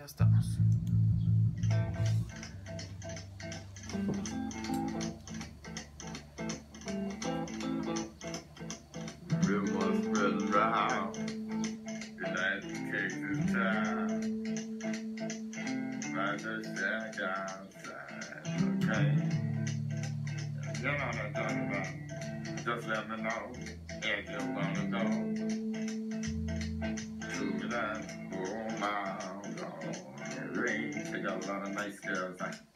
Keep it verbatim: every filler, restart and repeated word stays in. ya estamos. Rumors spread around, United Kingdom time. Find a shack outside, okay? You know what I'm talking about. Just let me know if you wanna go. Two lines, four miles, ring. I got a lot of nice girls. I